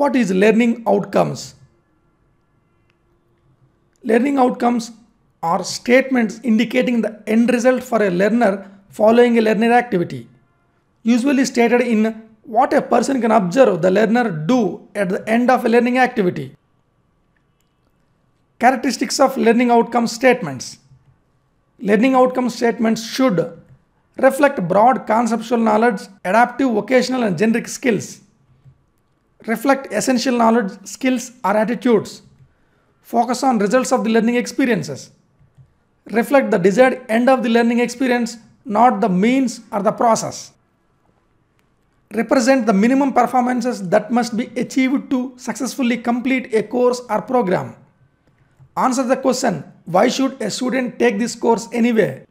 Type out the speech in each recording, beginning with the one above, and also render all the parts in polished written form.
What is learning outcomes? Learning outcomes are statements indicating the end result for a learner following a learning activity, usually stated in what a person can observe the learner do at the end of a learning activity. Characteristics of learning outcome statements. Learning outcome statements should reflect broad conceptual knowledge, adaptive, vocational and generic skills. Reflect essential knowledge, skills or attitudes. Focus on results of the learning experiences. Reflect the desired end of the learning experience, not the means or the process. Represent the minimum performances that must be achieved to successfully complete a course or program. Answer the question, why should a student take this course anyway?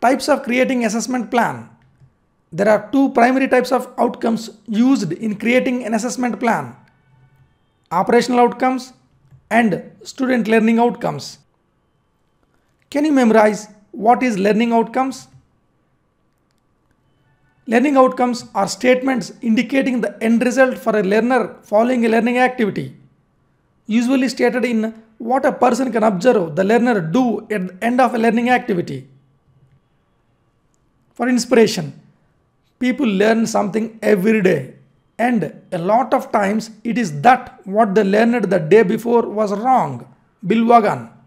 Types of creating assessment plan. There are two primary types of outcomes used in creating an assessment plan: operational outcomes and student learning outcomes. Can you memorize what is learning outcomes? Learning outcomes are statements indicating the end result for a learner following a learning activity, usually stated in what a person can observe the learner do at the end of a learning activity. For inspiration, people learn something every day, and a lot of times it is that what they learned the day before was wrong. Bilwagan.